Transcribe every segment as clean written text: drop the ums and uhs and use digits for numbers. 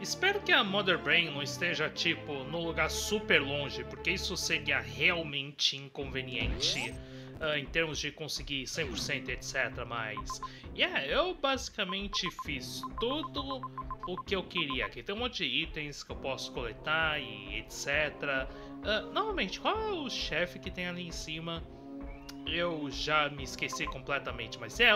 Espero que a Mother Brain não esteja, tipo, no lugar super longe, porque isso seria realmente inconveniente em termos de conseguir 100%, etc. Mas, yeah, eu basicamente fiz tudo o que eu queria. Aqui tem um monte de itens que eu posso coletar e etc. Normalmente, qual é o chefe que tem ali em cima? Eu já me esqueci completamente, mas é,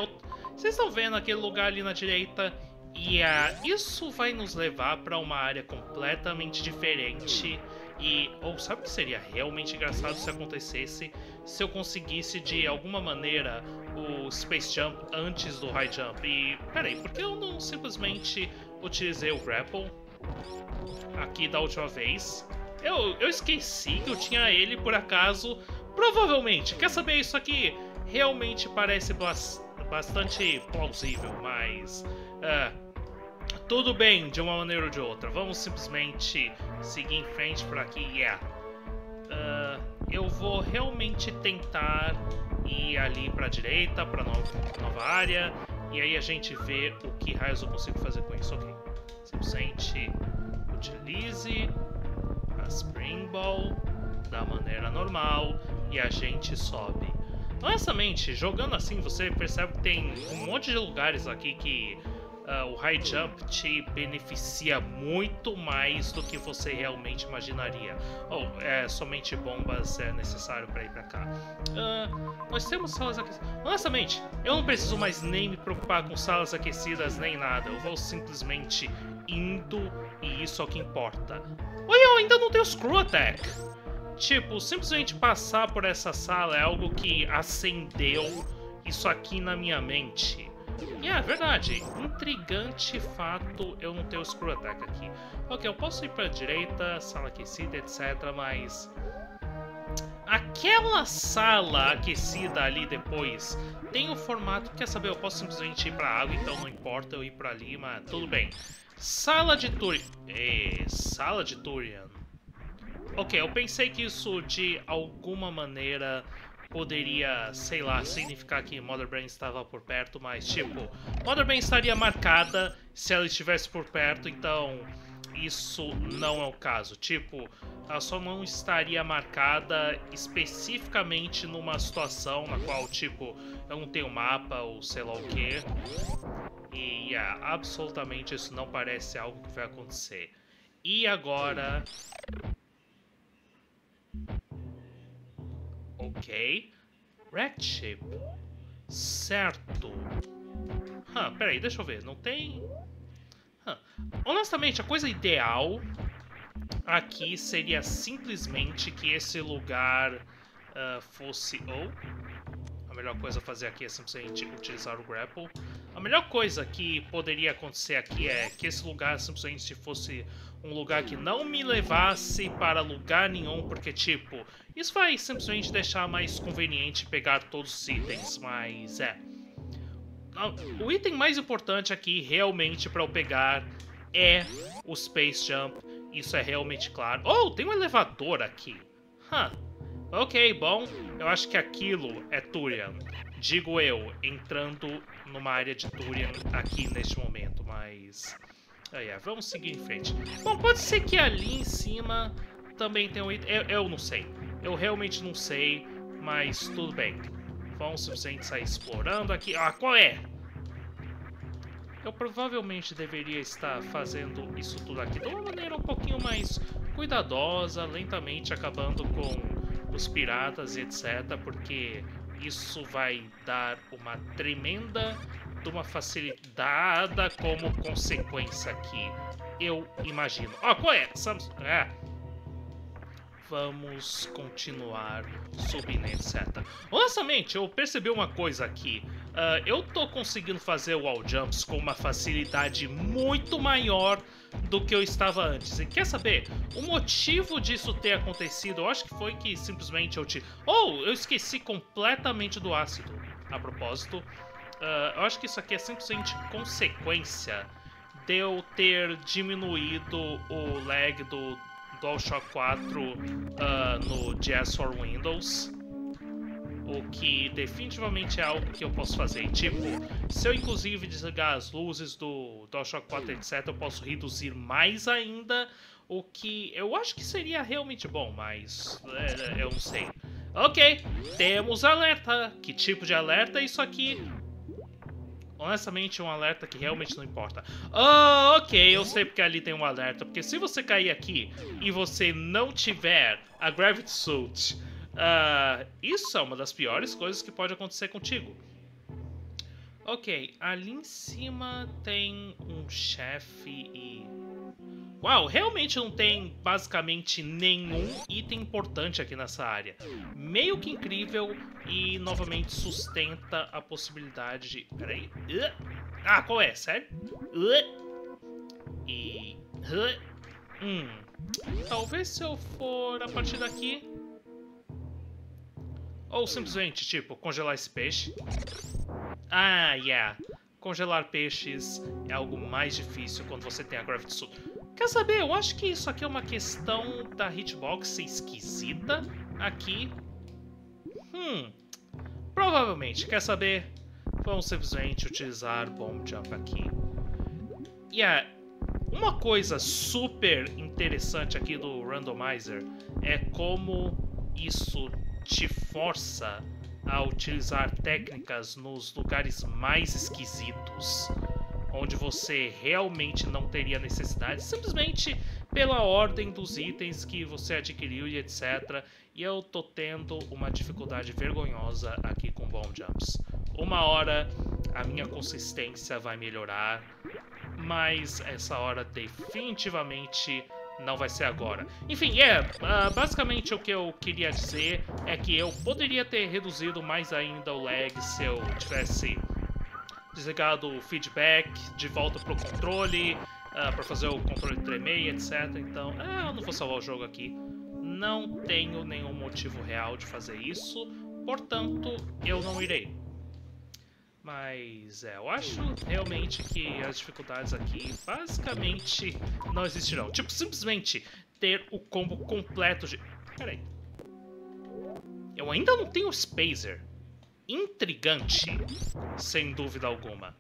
vocês estão vendo aquele lugar ali na direita? E isso vai nos levar para uma área completamente diferente. E, ou sabe o que seria realmente engraçado se acontecesse? Se eu conseguisse de alguma maneira o Space Jump antes do High Jump. E, peraí, por que eu não simplesmente utilizei o Grapple aqui da última vez? Eu esqueci que eu tinha ele por acaso. Provavelmente, quer saber, isso aqui realmente parece bastante plausível, mas... tudo bem, de uma maneira ou de outra. Vamos simplesmente seguir em frente por aqui. Yeah. Eu vou realmente tentar ir ali pra direita, pra nova área. E aí a gente vê o que raios eu consigo fazer com isso. Ok. Simplesmente utilize a Spring Ball da maneira normal e a gente sobe. Honestamente, jogando assim você percebe que tem um monte de lugares aqui que... o High Jump te beneficia muito mais do que você realmente imaginaria. Ou somente bombas é necessário para ir para cá. Nós temos salas aquecidas. Honestamente, eu não preciso mais nem me preocupar com salas aquecidas nem nada. Eu vou simplesmente indo e isso é o que importa. Olha, eu ainda não tenho Screw Attack. Tipo, simplesmente passar por essa sala é algo que acendeu isso aqui na minha mente. E é verdade, intrigante fato eu não tenho o Screw Attack aqui. Ok, eu posso ir pra direita, sala aquecida, etc, mas... aquela sala aquecida ali depois tem o formato, quer saber, eu posso simplesmente ir pra água, então não importa eu ir pra ali, mas tudo bem. Sala de Turian... sala de Turian... Ok, eu pensei que isso de alguma maneira... poderia, sei lá, significar que Mother Brain estava por perto, mas tipo, Mother Brain estaria marcada se ela estivesse por perto, então isso não é o caso. Tipo, ela só não estaria marcada especificamente numa situação na qual, tipo, eu não tenho mapa ou sei lá o que. E absolutamente isso não parece algo que vai acontecer. E agora... ok, Rackship, certo. Peraí, deixa eu ver, não tem... honestamente, a coisa ideal aqui seria simplesmente que esse lugar fosse... a melhor coisa a fazer aqui é simplesmente utilizar o Grapple. A melhor coisa que poderia acontecer aqui é que esse lugar simplesmente fosse um lugar que não me levasse para lugar nenhum, porque, tipo, isso vai simplesmente deixar mais conveniente pegar todos os itens, mas é. O item mais importante aqui, realmente, para eu pegar é o Space Jump, isso é realmente claro. Oh, tem um elevador aqui. Ok, bom, eu acho que aquilo é Turian. Digo eu, entrando numa área de Turian aqui neste momento, mas... vamos seguir em frente. Bom, pode ser que ali em cima também tenha um item... Eu não sei. Eu realmente não sei, mas tudo bem. Vamos simplesmente sair explorando aqui. Qual é? Eu provavelmente deveria estar fazendo isso tudo aqui de uma maneira um pouquinho mais cuidadosa, lentamente acabando com... os piratas, etc, porque isso vai dar uma tremenda de uma facilitada como consequência aqui, eu imagino. Qual é? Vamos continuar subindo, etc. Honestamente, eu percebi uma coisa aqui. Eu tô conseguindo fazer wall jumps com uma facilidade muito maior do que eu estava antes. E quer saber? O motivo disso ter acontecido, eu acho que foi que simplesmente eu te... eu esqueci completamente do ácido. A propósito, eu acho que isso aqui é simplesmente consequência de eu ter diminuído o lag do DualShock 4 no DS4Windows, o que definitivamente é algo que eu posso fazer. Tipo, se eu inclusive desligar as luzes do DualShock 4, etc, eu posso reduzir mais ainda, o que eu acho que seria realmente bom, mas eu não sei. Ok, temos alerta. Que tipo de alerta é isso aqui? Honestamente, um alerta que realmente não importa. Ah, ok, eu sei porque ali tem um alerta. Porque se você cair aqui e você não tiver a Gravity Suit, isso é uma das piores coisas que pode acontecer contigo. Ok, ali em cima tem um chefe e... uau, realmente não tem basicamente nenhum item importante aqui nessa área. Meio que incrível e novamente sustenta a possibilidade de... peraí... ah, qual é? Sério? E... talvez se eu for a partir daqui... ou simplesmente, tipo, congelar esse peixe. Ah, yeah. Congelar peixes é algo mais difícil quando você tem a Gravity Suit. Quer saber? Eu acho que isso aqui é uma questão da hitbox ser esquisita aqui. Provavelmente. Quer saber? Vamos simplesmente utilizar Bomb Jump aqui. E uma coisa super interessante aqui do Randomizer é como isso te força a utilizar técnicas nos lugares mais esquisitos, onde você realmente não teria necessidade, simplesmente pela ordem dos itens que você adquiriu e etc. E eu tô tendo uma dificuldade vergonhosa aqui com Bomb Jumps. Uma hora a minha consistência vai melhorar, mas essa hora definitivamente não vai ser agora. Enfim, basicamente o que eu queria dizer é que eu poderia ter reduzido mais ainda o lag se eu tivesse desligado o feedback de volta pro controle, para fazer o controle tremer, etc. Então, eu não vou salvar o jogo aqui. Não tenho nenhum motivo real de fazer isso, portanto, eu não irei. Mas eu acho realmente que as dificuldades aqui basicamente não existirão. Tipo, simplesmente ter o combo completo de... peraí. Eu ainda não tenho Spacer. Intrigante, sem dúvida alguma.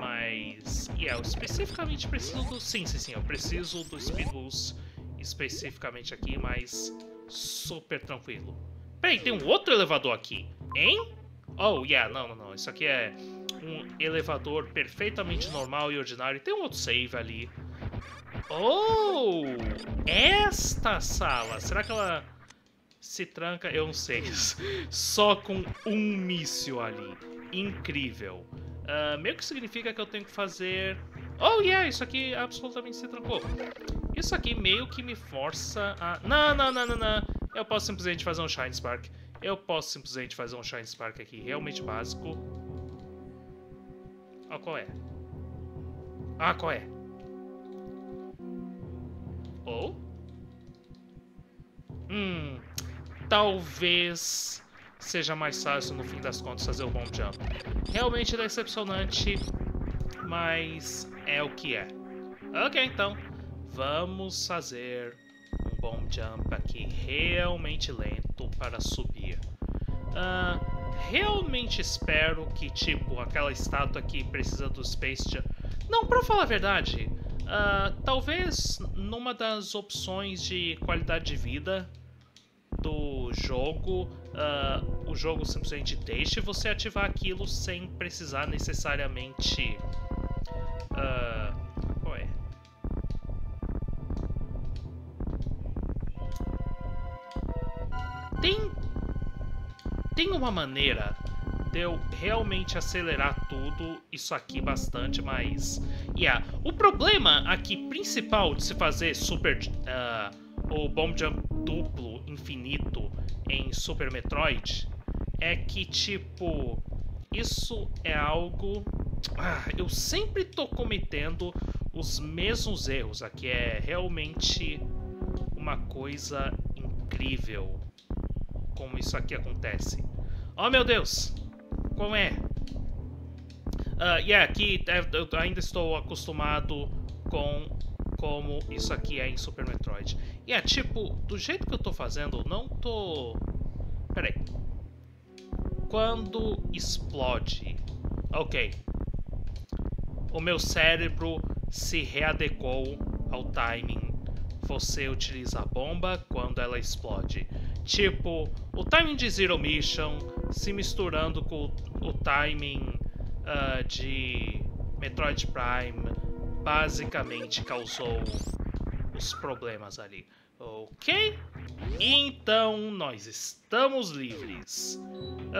Mas... eu especificamente preciso do... Sim, eu preciso do Speed Boost especificamente aqui, mas super tranquilo. Peraí, tem um outro elevador aqui, hein? Oh, yeah, não. Isso aqui é um elevador perfeitamente normal e ordinário. Tem um outro save ali. Oh! Esta sala, será que ela se tranca? Eu não sei. Só com um míssil ali. Incrível. Meio que significa que eu tenho que fazer... oh, yeah, isso aqui absolutamente se trancou. Isso aqui meio que me força a... Não. Eu posso simplesmente fazer um Shine Spark. Aqui, realmente básico. Ó, qual é? Ah, qual é? Ou? Talvez seja mais fácil, no fim das contas, fazer o Bomb Jump. Realmente decepcionante, mas é o que é. Ok, então. Vamos fazer um Bomb Jump aqui realmente lento para subir. Realmente espero que, tipo, aquela estátua que precisa do Space Jump... não, pra falar a verdade, talvez numa das opções de qualidade de vida do jogo, o jogo simplesmente deixe você ativar aquilo sem precisar necessariamente... Tem uma maneira de eu realmente acelerar tudo isso aqui bastante, mas... o problema aqui principal de se fazer super o Bomb Jump duplo infinito em Super Metroid é que, tipo, isso é algo... eu sempre tô cometendo os mesmos erros aqui. É realmente uma coisa incrível como isso aqui acontece. Oh, meu Deus! Como é? Aqui eu ainda estou acostumado com como isso aqui é em Super Metroid. Tipo, do jeito que eu tô fazendo, eu não tô... peraí. quando explode. Ok. O meu cérebro se readequou ao timing. Você utiliza a bomba quando ela explode. Tipo, o timing de Zero Mission se misturando com o timing de Metroid Prime basicamente causou os problemas ali. Ok? Então nós estamos livres.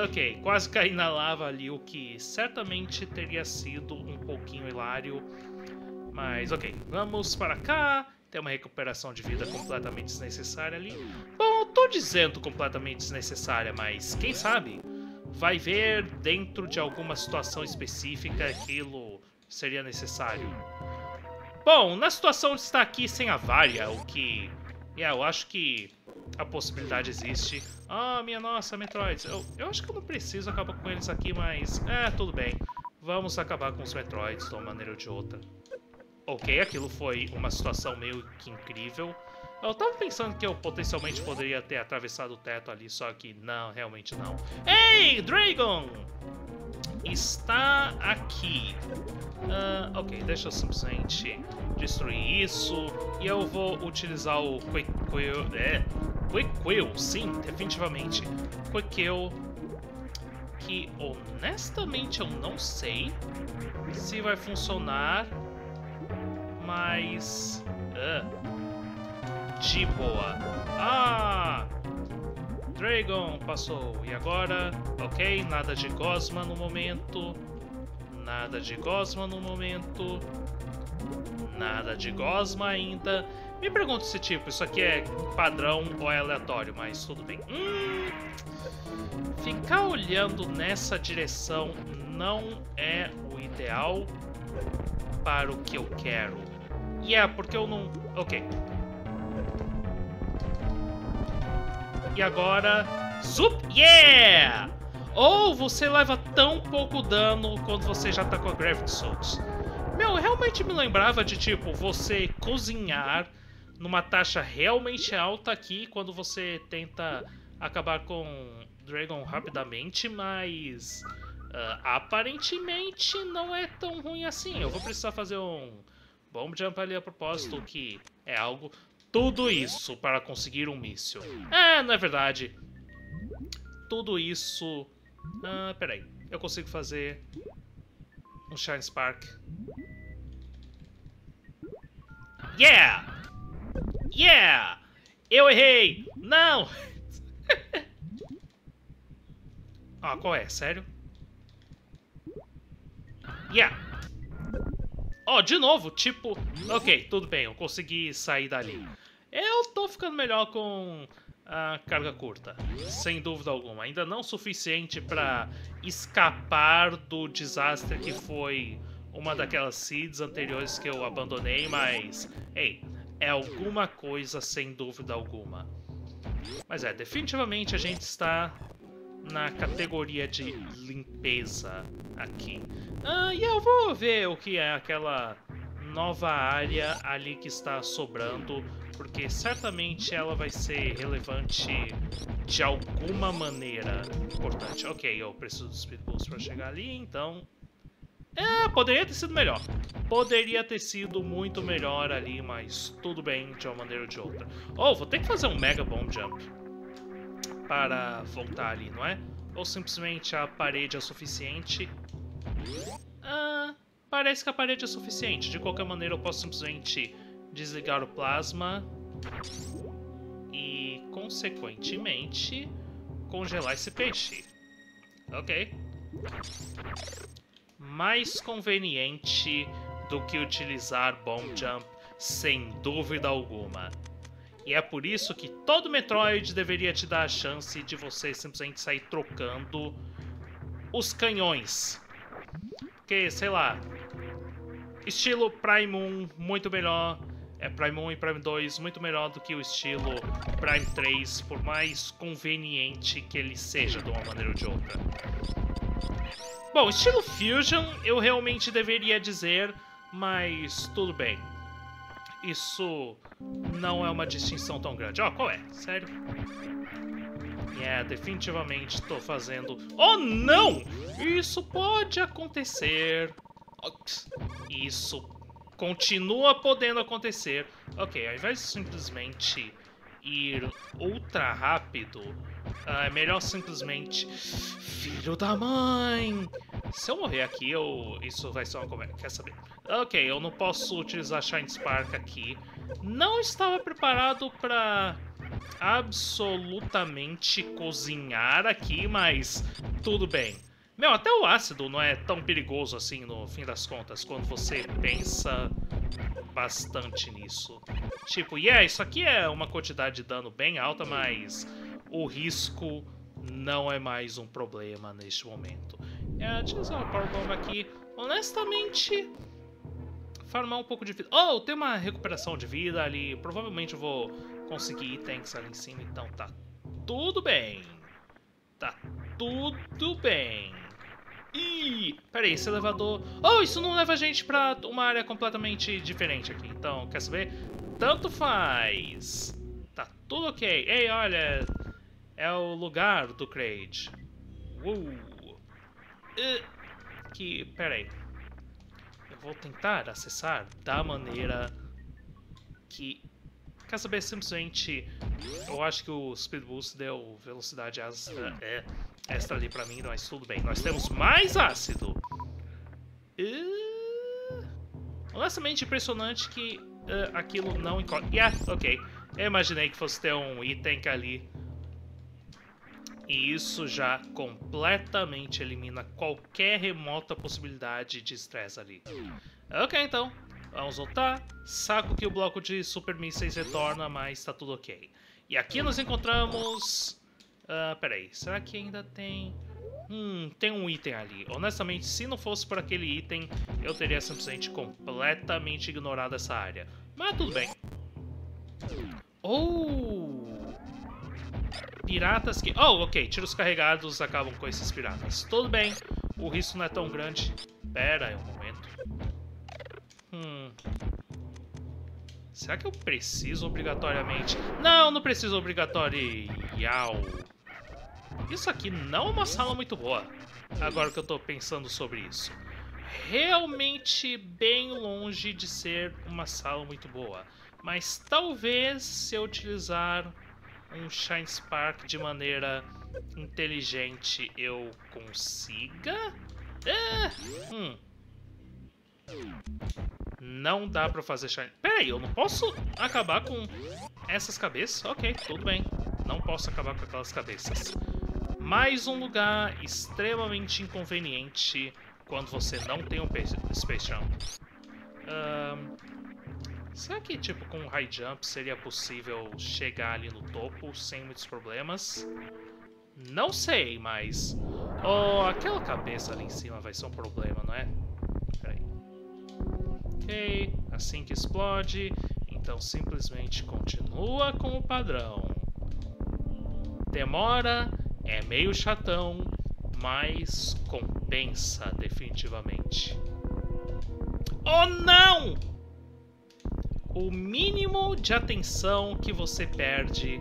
Ok, quase caí na lava ali, o que certamente teria sido um pouquinho hilário. Mas ok, vamos para cá. Tem uma recuperação de vida completamente desnecessária ali. Bom, eu tô dizendo completamente desnecessária, mas quem sabe? Vai ver dentro de alguma situação específica aquilo seria necessário. Bom, na situação de estar aqui sem a varia, o que... eu acho que a possibilidade existe. Ah, minha nossa, Metroids. Eu acho que eu não preciso acabar com eles aqui, mas... tudo bem. Vamos acabar com os Metroids de uma maneira ou de outra. Ok, aquilo foi uma situação meio que incrível. Eu tava pensando que eu potencialmente poderia ter atravessado o teto ali, só que não, realmente não. Ei, Dragon! Está aqui. Ok, deixa eu simplesmente destruir isso. E eu vou utilizar o Quick Quill. Quick Quill, sim, definitivamente. Quick Quill. Que honestamente eu não sei se vai funcionar. Mas... de boa. Ah! Dragon passou. E agora? Ok, nada de gosma no momento. Nada de gosma no momento. Nada de gosma ainda. Me pergunto se tipo, isso aqui é padrão ou é aleatório, mas tudo bem. Ficar olhando nessa direção não é o ideal para o que eu quero. E porque eu não... Ok. E agora... Zup! Yeah! Ou você leva tão pouco dano quando você já tá com a Gravity Suit. Meu, eu realmente me lembrava de, tipo, você cozinhar numa taxa realmente alta aqui quando você tenta acabar com Dragon rapidamente, mas... aparentemente não é tão ruim assim. Eu vou precisar fazer um Bomb Jump ali a propósito, que é algo... Tudo isso para conseguir um míssil. Não é verdade. Tudo isso... peraí. Eu consigo fazer um Shine Spark. Yeah! Yeah! Eu errei! Não! Ah, qual é? Sério? Yeah! Oh, de novo, tipo... Ok, tudo bem, eu consegui sair dali. Eu tô ficando melhor com a carga curta, sem dúvida alguma. Ainda não o suficiente pra escapar do desastre que foi uma daquelas seeds anteriores que eu abandonei, mas... Ei, é alguma coisa, sem dúvida alguma. Mas definitivamente a gente está na categoria de limpeza aqui. E eu vou ver o que é aquela nova área ali que está sobrando, porque certamente ela vai ser relevante de alguma maneira importante. Ok, eu preciso do Speed Boost para chegar ali, então... poderia ter sido melhor. Poderia ter sido muito melhor ali, mas tudo bem, de uma maneira ou de outra. Oh, vou ter que fazer um Mega Bomb Jump para voltar ali, não é? Ou simplesmente a parede é suficiente? Parece que a parede é suficiente. De qualquer maneira, eu posso simplesmente desligar o plasma e, consequentemente, congelar esse peixe. Ok. Mais conveniente do que utilizar Bomb Jump, sem dúvida alguma. E é por isso que todo Metroid deveria te dar a chance de você simplesmente sair trocando os canhões. Porque, sei lá, estilo Prime 1 muito melhor, Prime 1 e Prime 2 muito melhor do que o estilo Prime 3, por mais conveniente que ele seja de uma maneira ou de outra. Bom, estilo Fusion eu realmente deveria dizer, mas tudo bem. Isso não é uma distinção tão grande. Ó, qual é? Sério? Yeah, definitivamente tô fazendo... Oh, não! Isso pode acontecer. Isso continua podendo acontecer. Ok, ao invés de simplesmente ir ultra rápido, é melhor simplesmente... Filho da mãe! Se eu morrer aqui, isso vai ser uma comédia, quer saber? Ok, eu não posso utilizar Shine Spark aqui. Não estava preparado pra absolutamente cozinhar aqui, mas tudo bem. Meu, até o ácido não é tão perigoso assim no fim das contas, quando você pensa bastante nisso. Tipo, yeah, isso aqui é uma quantidade de dano bem alta, mas o risco não é mais um problema neste momento. É, deixa eu usar uma Power Bomb aqui. Honestamente, farmar um pouco de vida. Oh, eu tenho uma recuperação de vida ali. Provavelmente eu vou conseguir itens ali em cima, então tá tudo bem. Tá tudo bem. Ih, peraí, esse elevador... Oh, isso não leva a gente pra uma área completamente diferente aqui. Então, quer saber? Tanto faz. Tá tudo ok. Ei, olha, é o lugar do Kraid. Uou. Que, peraí, eu vou tentar acessar da maneira que... Quer saber, simplesmente, eu acho que o Speed Boost deu velocidade extra ali pra mim, mas tudo bem. Nós temos mais ácido. Honestamente, impressionante que aquilo não encolhe. Yeah, ok. Eu imaginei que fosse ter um item ali. E isso já completamente elimina qualquer remota possibilidade de estresse ali. Ok, então. Vamos voltar. Saco que o bloco de super mísseis retorna, mas tá tudo ok. E aqui nós encontramos... peraí, será que ainda tem... tem um item ali. Honestamente, se não fosse por aquele item, eu teria simplesmente completamente ignorado essa área. Mas tudo bem. Piratas que... Oh, ok. Tiros carregados acabam com esses piratas. Tudo bem. O risco não é tão grande. Pera aí um momento. Será que eu preciso obrigatoriamente... Não, não preciso obrigatorial. Isso aqui não é uma sala muito boa. Agora que eu tô pensando sobre isso. Realmente bem longe de ser uma sala muito boa. Mas talvez se eu utilizar... um Shine Spark de maneira inteligente eu consiga? Não dá pra fazer Shine... Peraí, eu não posso acabar com essas cabeças? Ok, tudo bem. Não posso acabar com aquelas cabeças. Mais um lugar extremamente inconveniente quando você não tem um Space Jump. Será que, tipo, com o High Jump seria possível chegar ali no topo sem muitos problemas? Não sei, mas... Oh, aquela cabeça ali em cima vai ser um problema, não é? Peraí. Ok, assim que explode, então simplesmente continua com o padrão. Demora, é meio chatão, mas compensa definitivamente. Oh, não! O mínimo de atenção que você perde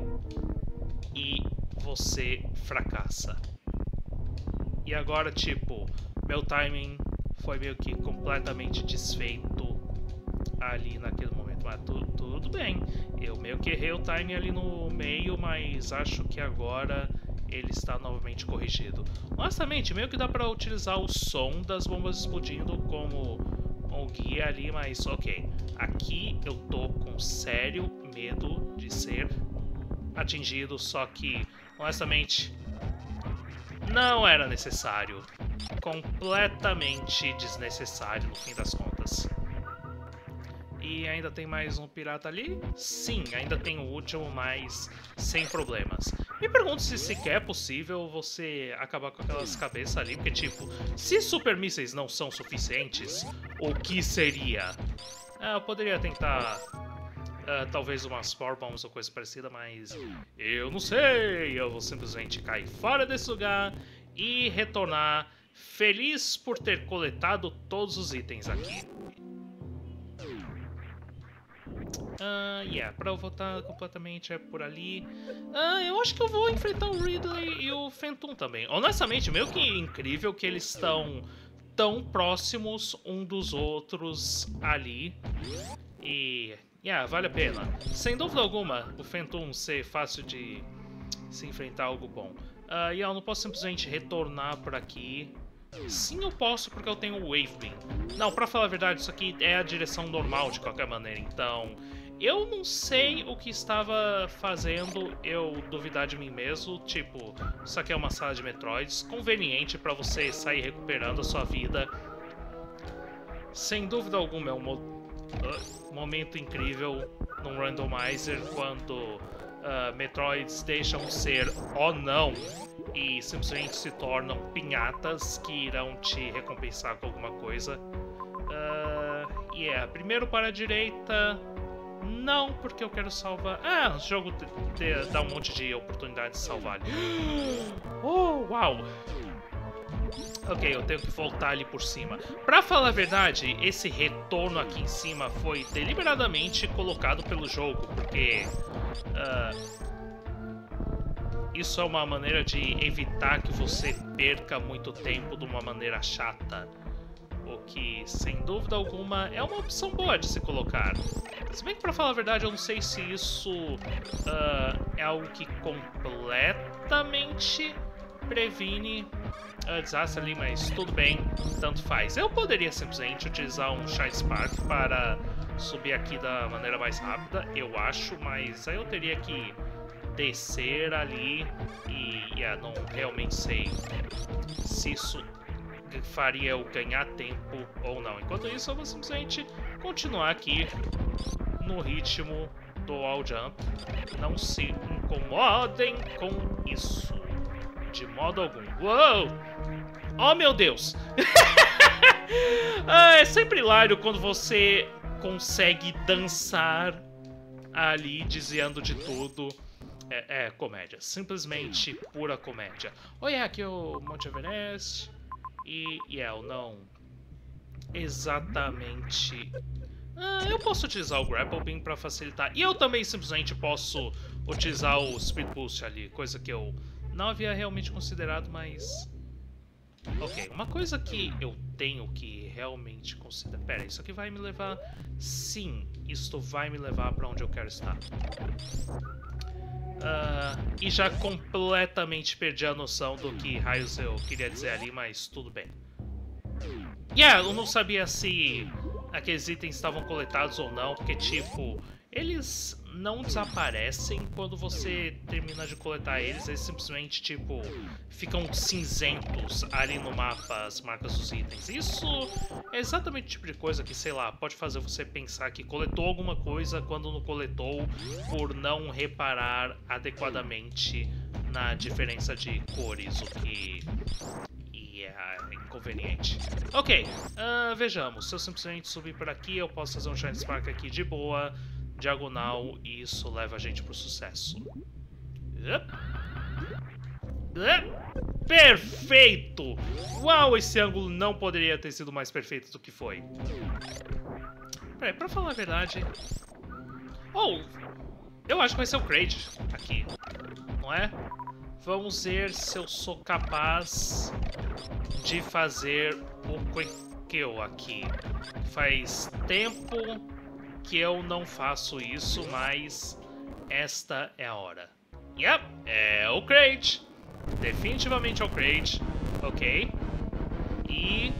e você fracassa. E agora, tipo, meu timing foi meio que completamente desfeito ali naquele momento. Mas tudo bem, eu meio que errei o timing ali no meio, mas acho que agora ele está novamente corrigido. Honestamente, meio que dá pra utilizar o som das bombas explodindo como um guia ali, mas ok. Aqui eu tô com sério medo de ser atingido, só que, honestamente, não era necessário. Completamente desnecessário, no fim das contas. E ainda tem mais um pirata ali? Sim, ainda tem o último, mas sem problemas. Me pergunto se sequer é possível você acabar com aquelas cabeças ali, porque, tipo, se super mísseis não são suficientes, o que seria? Eu poderia tentar, talvez umas Power Bombs ou coisa parecida, mas eu não sei. Eu vou simplesmente cair fora desse lugar e retornar feliz por ter coletado todos os itens aqui. Pra eu voltar completamente é por ali. Eu acho que eu vou enfrentar o Ridley e o Phantoon também. Honestamente, meio que incrível que eles estão tão próximos um dos outros ali. E, vale a pena. Sem dúvida alguma, o Phantoon ser fácil de se enfrentar é algo bom. Eu não posso simplesmente retornar por aqui. Sim, eu posso, porque eu tenho o Wave beam. Não, pra falar a verdade, isso aqui é a direção normal de qualquer maneira, então... eu não sei o que estava fazendo eu duvidar de mim mesmo. Tipo, isso aqui é uma sala de Metroids, conveniente pra você sair recuperando a sua vida. Sem dúvida alguma, é um momento incrível num Randomizer, quando Metroids deixam ser ou não e simplesmente se tornam pinhatas que irão te recompensar com alguma coisa. Primeiro para a direita. Não, porque eu quero salvar. O jogo dá um monte de oportunidade de salvar. Uau! Ok, eu tenho que voltar ali por cima. Pra falar a verdade, esse retorno aqui em cima foi deliberadamente colocado pelo jogo, porque isso é uma maneira de evitar que você perca muito tempo de uma maneira chata. O que, sem dúvida alguma, é uma opção boa de se colocar. Se bem que, pra falar a verdade, eu não sei se isso é algo que completamente previne desastre ali, mas tudo bem, tanto faz. Eu poderia simplesmente utilizar um Shine Spark para subir aqui da maneira mais rápida, eu acho, mas aí eu teria que descer ali e não realmente sei se isso faria eu ganhar tempo ou não. Enquanto isso, eu vou simplesmente continuar aqui no ritmo do All Jump. Não se incomodem com isso de modo algum. Uou! Oh, meu Deus! É sempre hilário quando você consegue dançar ali, desviando de tudo. É comédia. Simplesmente pura comédia. Olha, aqui é o Monte Everest. Eu não exatamente... eu posso utilizar o Grapple beam para facilitar. E eu também simplesmente posso utilizar o Speed Boost ali, coisa que eu não havia realmente considerado, mas... ok, uma coisa que eu tenho que realmente considerar... pera, isso aqui vai me levar... sim, isto vai me levar para onde eu quero estar. E já completamente perdi a noção do que raios eu queria dizer ali, mas tudo bem. Eu não sabia se aqueles itens estavam coletados ou não, porque tipo, eles não desaparecem quando você termina de coletar eles, eles simplesmente tipo, ficam cinzentos ali no mapa, as marcas dos itens. Isso é exatamente o tipo de coisa que, sei lá, pode fazer você pensar que coletou alguma coisa quando não coletou por não reparar adequadamente na diferença de cores, o que... inconveniente. Ok, vejamos. Se eu simplesmente subir por aqui, eu posso fazer um Shine Spark aqui de boa, diagonal, e isso leva a gente pro sucesso. Perfeito! Uau, esse ângulo não poderia ter sido mais perfeito do que foi. Peraí, pra falar a verdade... eu acho que vai ser o Kraid aqui, não é? Vamos ver se eu sou capaz de fazer o Quick Quill aqui. Faz tempo que eu não faço isso, mas esta é a hora. É o Kraid. Definitivamente é o Kraid. Ok. E...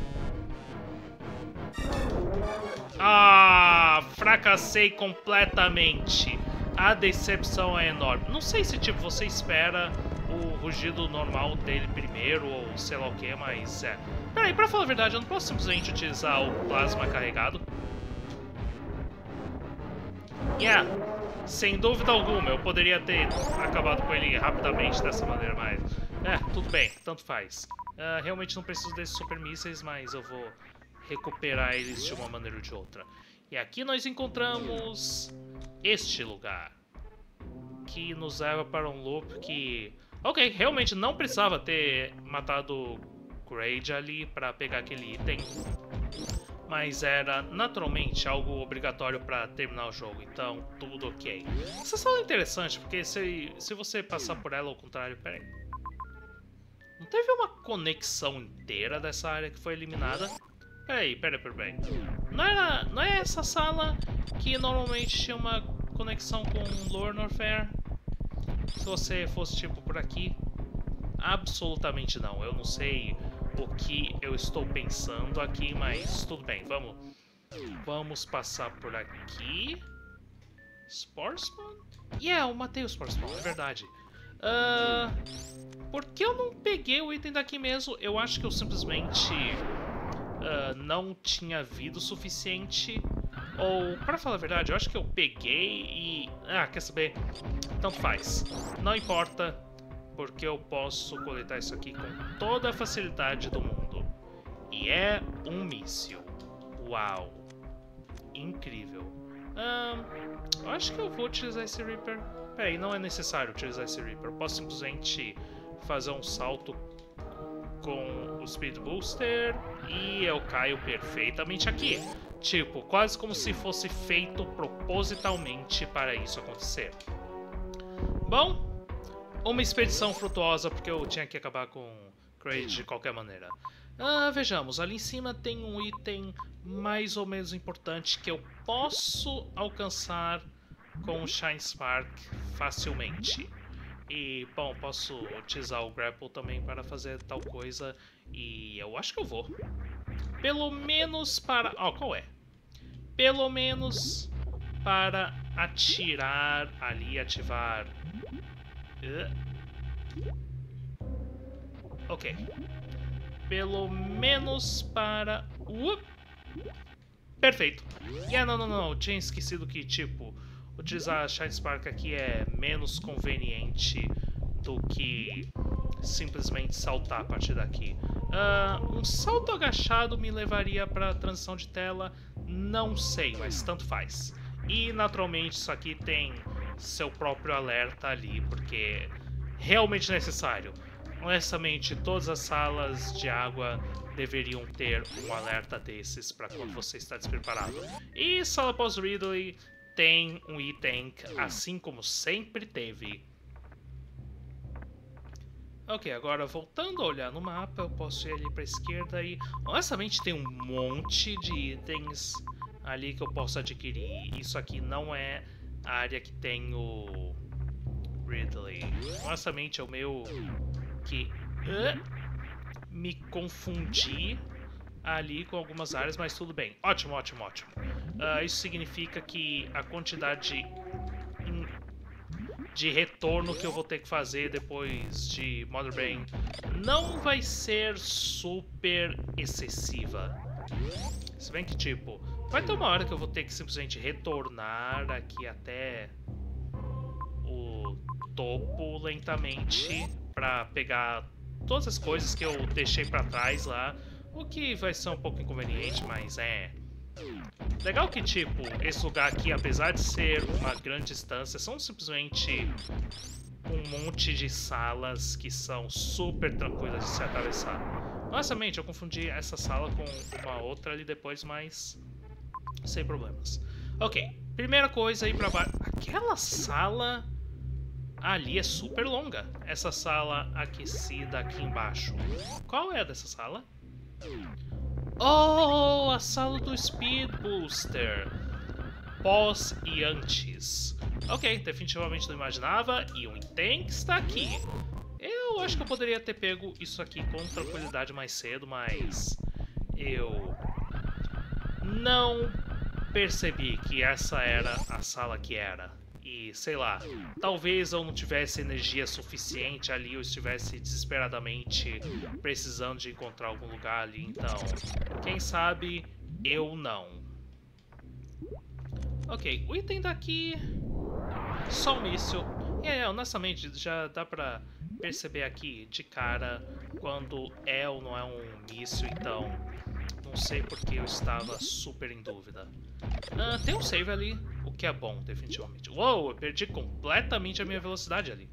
fracassei completamente. A decepção é enorme. Não sei se tipo você espera o rugido normal dele primeiro, ou sei lá o que, mas é... peraí, pra falar a verdade, eu não posso simplesmente utilizar o plasma carregado? Sem dúvida alguma, eu poderia ter acabado com ele rapidamente dessa maneira, mas... tudo bem, tanto faz. Realmente não preciso desses super mísseis, mas eu vou recuperar eles de uma maneira ou de outra. E aqui nós encontramos este lugar, que nos leva para um loop que... ok, realmente não precisava ter matado o Kraid ali para pegar aquele item. mas era naturalmente algo obrigatório para terminar o jogo, então tudo ok. Essa sala é interessante porque se você passar por ela ao contrário, peraí. Não teve uma conexão inteira dessa área que foi eliminada? Peraí. Não é essa sala que normalmente tinha uma conexão com Lower Norfair? Se você fosse tipo por aqui? Absolutamente não, eu não sei o que eu estou pensando aqui, mas tudo bem, vamos passar por aqui. Sportsman? Yeah, eu matei o Sportsman, é verdade. Por que eu não peguei o item daqui mesmo? Eu acho que eu simplesmente não tinha vida o suficiente. Ou, pra falar a verdade, eu acho que eu peguei e... Ah, quer saber? Tanto faz, não importa, porque eu posso coletar isso aqui com toda a facilidade do mundo. E é um míssil. Uau. Incrível. Eu acho que eu vou utilizar esse Reaper. Peraí, não é necessário utilizar esse Reaper. Eu posso simplesmente fazer um salto com o Speed Booster e eu caio perfeitamente aqui. Tipo, quase como se fosse feito propositalmente para isso acontecer. Bom... Uma expedição frutuosa, porque eu tinha que acabar com Kraid de qualquer maneira. Vejamos, ali em cima tem um item mais ou menos importante que eu posso alcançar com o Shine Spark facilmente. E, bom, posso utilizar o Grapple também para fazer tal coisa. E eu acho que eu vou. Pelo menos para... Ó, qual é? Pelo menos para atirar ali, ativar... Ok. Pelo menos para... Perfeito. Não. Eu tinha esquecido que, tipo, utilizar a Shine Spark aqui é menos conveniente do que simplesmente saltar a partir daqui. Um salto agachado me levaria para a transição de tela? Não sei, mas tanto faz. E, naturalmente, isso aqui tem... seu próprio alerta ali, porque é realmente necessário. Honestamente, todas as salas de água deveriam ter um alerta desses para quando você está despreparado. E sala pós-Ridley tem um item, assim como sempre teve. Ok, agora voltando a olhar no mapa, eu posso ir ali para a esquerda e... Honestamente, tem um monte de itens ali que eu posso adquirir. Isso aqui não é... a área que tem o Ridley. Honestamente, é o meu que me confundi ali com algumas áreas, mas tudo bem. Ótimo. Isso significa que a quantidade de retorno que eu vou ter que fazer depois de Mother Brain não vai ser super excessiva. Se bem que, tipo... Vai ter uma hora que eu vou ter que simplesmente retornar aqui até o topo lentamente para pegar todas as coisas que eu deixei para trás lá, o que vai ser um pouco inconveniente, mas é... Legal que, tipo, esse lugar aqui, apesar de ser uma grande distância, são simplesmente um monte de salas que são super tranquilas de se atravessar. Honestamente, eu confundi essa sala com uma outra ali depois, mas... sem problemas. Ok, primeira coisa aí pra baixo. Aquela sala ali é super longa. Essa sala aquecida aqui embaixo. Qual é a dessa sala? Oh, a sala do Speed Booster. Pós e antes. Ok, definitivamente não imaginava. E um item que está aqui. Eu acho que eu poderia ter pego isso aqui com tranquilidade mais cedo, mas... eu... não percebi que essa era a sala que era. E, sei lá, talvez eu não tivesse energia suficiente ali, eu estivesse desesperadamente precisando de encontrar algum lugar ali, então... Quem sabe, eu não. Ok, o item daqui... Só um míssil. Honestamente, já dá pra perceber aqui de cara quando é ou não é um míssil, então... Não sei porque eu estava super em dúvida. Tem um save ali, o que é bom, definitivamente. Uou, eu perdi completamente a minha velocidade ali.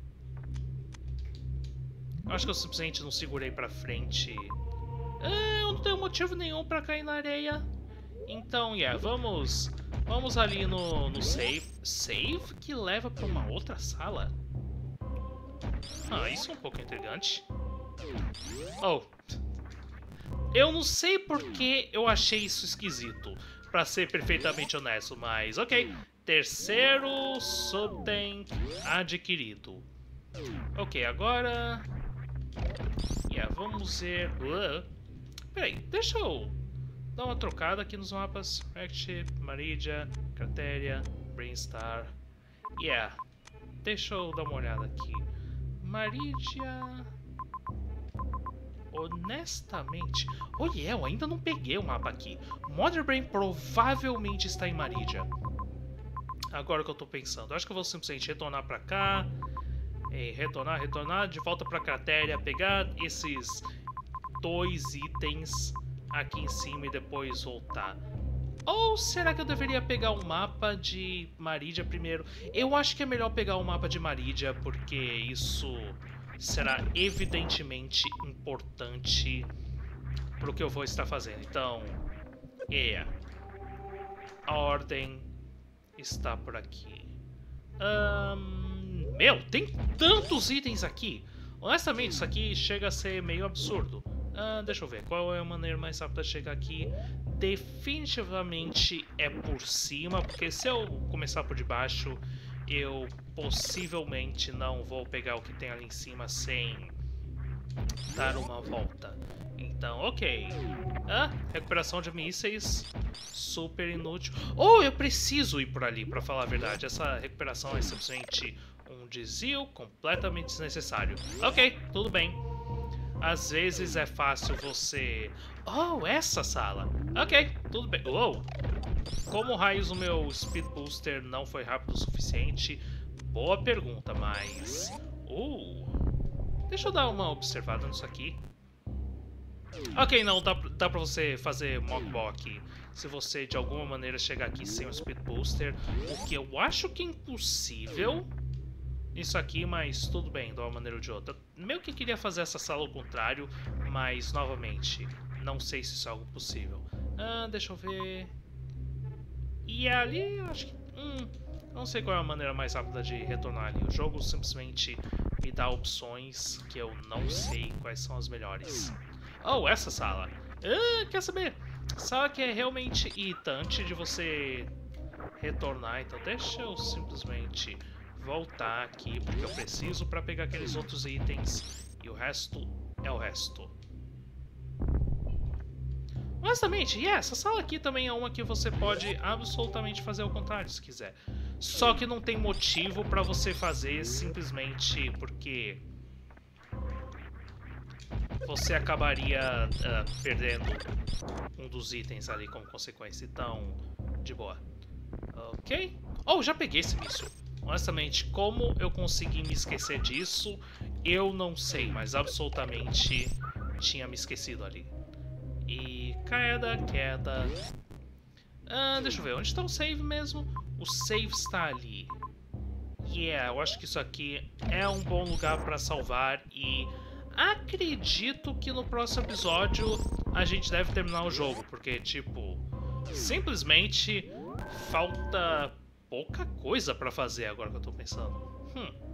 Acho que eu simplesmente não segurei pra frente. Eu não tenho motivo nenhum pra cair na areia. Então, yeah, vamos ali no save. Save que leva pra uma outra sala? Ah, isso é um pouco intrigante. Oh. Eu não sei porque eu achei isso esquisito, pra ser perfeitamente honesto, mas ok. Terceiro Subtem adquirido. Ok, agora... Yeah, vamos ver... Peraí, deixa eu dar uma trocada aqui nos mapas. Rackship, Maridia, Crateria, Brainstar. Yeah, deixa eu dar uma olhada aqui. Maridia... Honestamente... Oh yeah, eu ainda não peguei o mapa aqui. Mother Brain provavelmente está em Maridia. Agora que eu tô pensando. Acho que eu vou simplesmente retornar pra cá. E retornar, de volta pra Crateria. Pegar esses dois itens aqui em cima e depois voltar. Ou será que eu deveria pegar o mapa de Maridia primeiro? Eu acho que é melhor pegar o mapa de Maridia, porque isso... será evidentemente importante para o que eu vou estar fazendo. Então, yeah. A ordem está por aqui. Meu, tem tantos itens aqui. Honestamente, isso aqui chega a ser meio absurdo. Deixa eu ver, qual é a maneira mais rápida de chegar aqui? Definitivamente é por cima, porque se eu começar por debaixo... eu possivelmente não vou pegar o que tem ali em cima sem dar uma volta. Então, ok. Recuperação de mísseis. Super inútil. Oh, eu preciso ir por ali, pra falar a verdade. Essa recuperação é simplesmente um desvio completamente desnecessário. Ok, tudo bem. Às vezes é fácil você... Oh, essa sala. Ok, tudo bem. Uou. Como raios o meu Speed Booster não foi rápido o suficiente? Boa pergunta, mas... Deixa eu dar uma observada nisso aqui. Ok, não, dá pra você fazer mockball aqui. Se você de alguma maneira chegar aqui sem o Speed Booster. O que eu acho que é impossível isso aqui, mas tudo bem, de uma maneira ou de outra. Meio que queria fazer essa sala ao contrário, mas novamente, não sei se isso é algo possível. Deixa eu ver... E ali, eu acho que... não sei qual é a maneira mais rápida de retornar ali. O jogo simplesmente me dá opções que eu não sei quais são as melhores. Oh, essa sala! Quer saber? Sala que é realmente irritante de você retornar. Então deixa eu simplesmente voltar aqui, porque eu preciso para pegar aqueles outros itens. E o resto é o resto. Honestamente, essa sala aqui também é uma que você pode absolutamente fazer ao contrário, se quiser. Só que não tem motivo pra você fazer simplesmente porque... você acabaria perdendo um dos itens ali como consequência. Então, de boa. Ok. Oh, já peguei esse míssil. Honestamente, como eu consegui me esquecer disso, eu não sei. Mas absolutamente tinha me esquecido ali. E queda. Deixa eu ver, onde está o save mesmo? O save está ali. Yeah, eu acho que isso aqui é um bom lugar para salvar. E acredito que no próximo episódio a gente deve terminar o jogo. Porque, tipo, simplesmente falta pouca coisa para fazer agora que eu tô pensando.